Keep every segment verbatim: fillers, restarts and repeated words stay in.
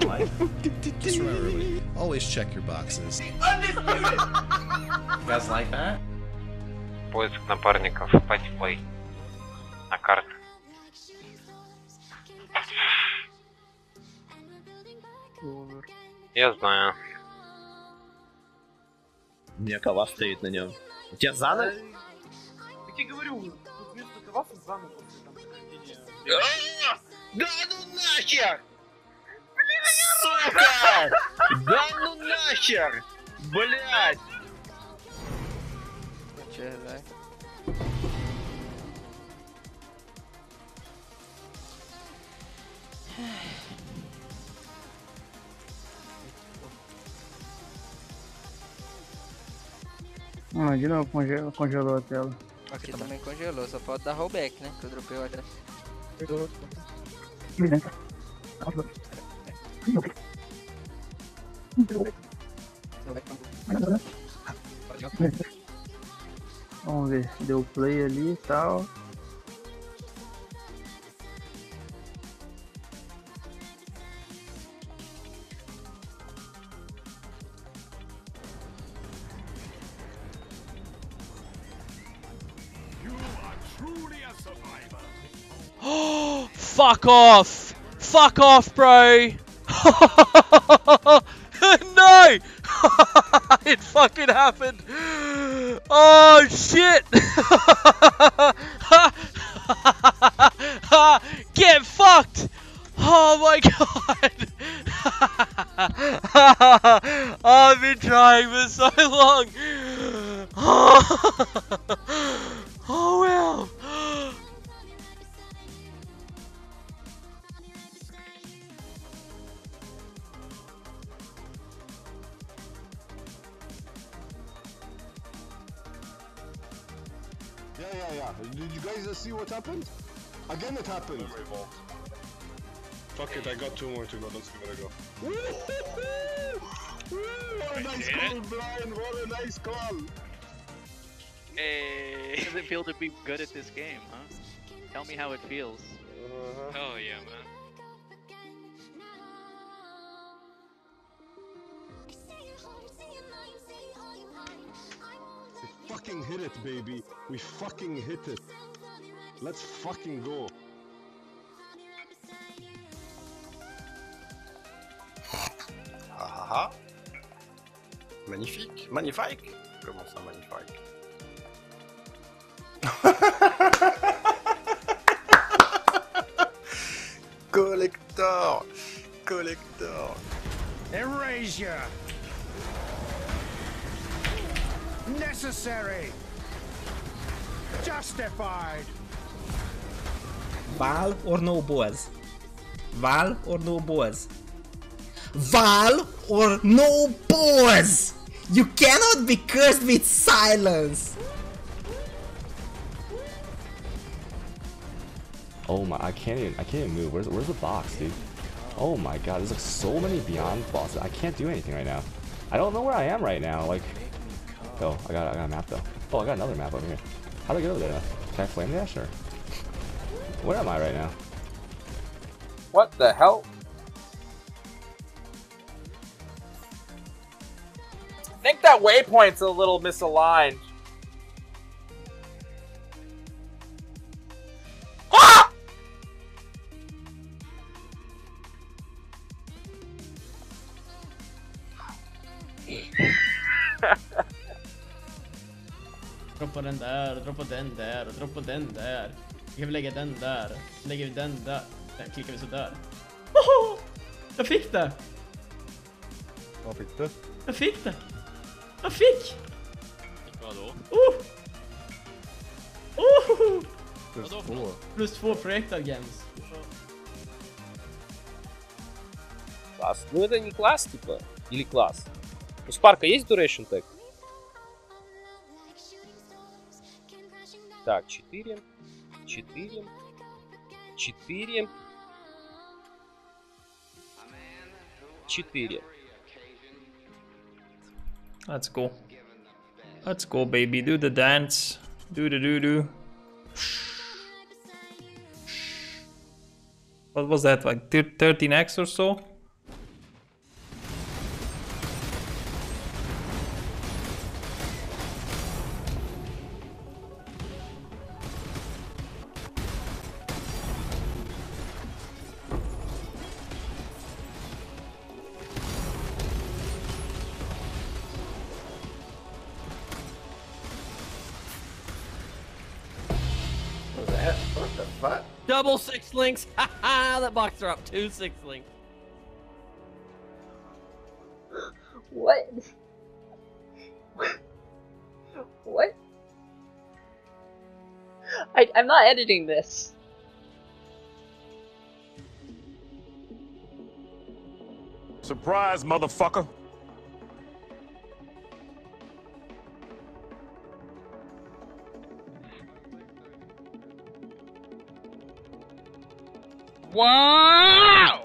for life. Just remember, everybody, always check your boxes. Undisputed! You guys like that? Поиск напарников по типлей. На карты. Я знаю. У меня калаш стоит на нем. У тебя зана? Я тебе говорю, вместо калаша зана после там сохранения. Да ну нахер! Сука! Да ну нахер! Блять! Че, да? Ah, de novo congelou, congelou a tela. Aqui, Aqui também tá congelou, só pode dar rollback, né? Que eu dropei o address. Pegou. Vamos ver, deu play ali e tal. Fuck off! Fuck off, bro! No! It fucking happened! Oh shit! Get fucked! Oh my god! I've been trying for so long! Oh well! Yeah, yeah, yeah. Did you guys see what happened? Again it happened. Fuck it, I got two more to go. Let's give it a go. What a nice call, Brian. What a nice call. Hey. How does it feel to be good at this game, huh? Tell me how it feels. Uh-huh. Oh, yeah, man. Fucking hit it, baby. We fucking hit it. Let's fucking go. Ah, ah, ah. Magnifique, magnifique. Comment ça, magnifique? Collector, collector. Erasure. Necessary. Justified. Val or no boys? Val or no boys? Val or no boys? You cannot be cursed with silence. Oh my, I can't even, I can't even move. Where's, where's the box, dude? Oh my god, there's like so many beyond bosses. I can't do anything right now. I don't know where I am right now, like. Oh, I got, I got a map though. Oh, I got another map over here. How do I get over there? Can I flame dash or? Where am I right now? What the hell? I think that waypoint's a little misaligned. Ah! Droppa den där, droppa den där, droppa den där. Vi kan lägga den där, lägger vi den där. Där klickar vi sådär. Oho! Jag fick det! Vad fick du? Jag fick det! Jag fick! Vadå? Oh! Oh! Plus två. Plus två projektar games. Класс. Ну это не класс типа? Или класс? У Спарка есть duration tag? Так, четыре, четыре, четыре, четыре. Let's go. Let's go, baby. Do the dance. Do the do do. What was that, like thirteen X or so? fuck? Double six links. Ha ha! That box dropped two six links. What? What? I, I'm not editing this. Surprise, motherfucker! Wow!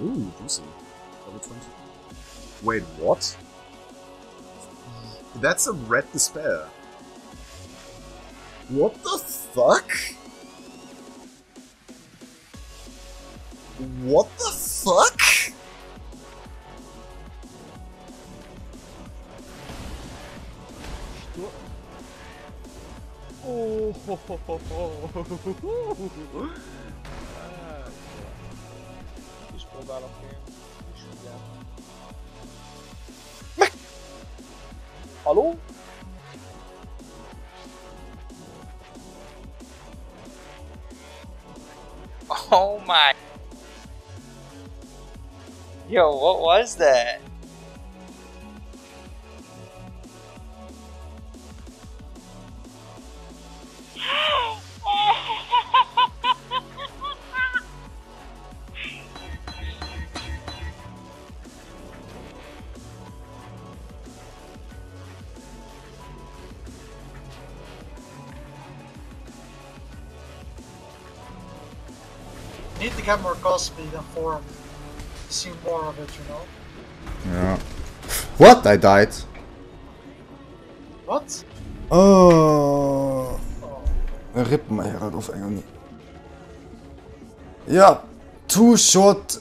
Ooh, juicy. Level twenty. Wait, what? That's a Red Despair. What the fuck? What the fuck? Oh, ho, ho, ho, ho. Ah, just pulled out of here. Hallo? Oh my. Yo, what was that? I need to get more cosplay than forum. See more of it, you know? Yeah. What? I died. What? Oh. oh. Rip my Herald of Agony. Yeah. Too short.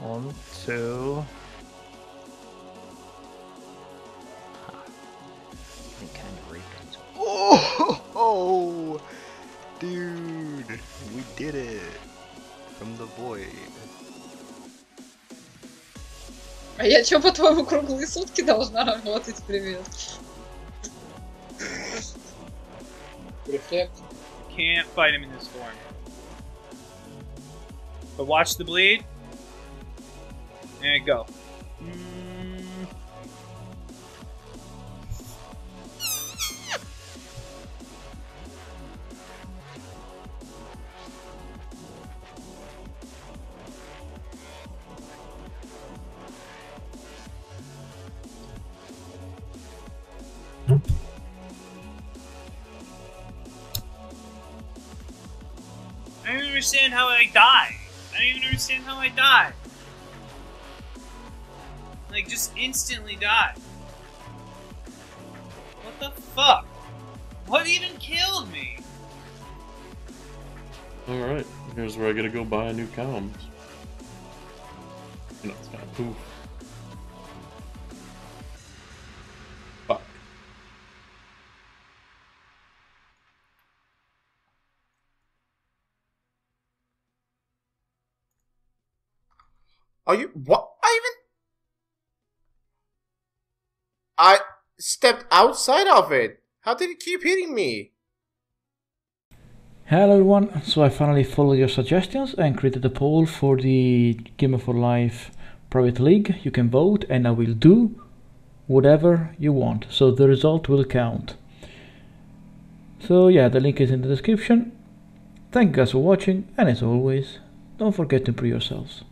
One, two. Huh. I kind of reconed. Oh, ho, ho. Dude, we did it from the void. А я чё, по-твоему, круглые сутки должна работать? Привет. Perfect. Can't fight him in this form. But watch the bleed. And go. Mm. I don't even understand how I die. I don't even understand how I die. Like, just instantly die. What the fuck? What even killed me? Alright, here's where I gotta go buy a new comms. No, it's not. Poof. Fuck. Are you. What? I even. I stepped outside of it. How did it keep hitting me? Hello everyone, so I finally followed your suggestions and created a poll for the GamerForLife private league. You can vote and I will do whatever you want, so the result will count. So yeah, the link is in the description. Thank you guys for watching, and as always, don't forget to improve yourselves.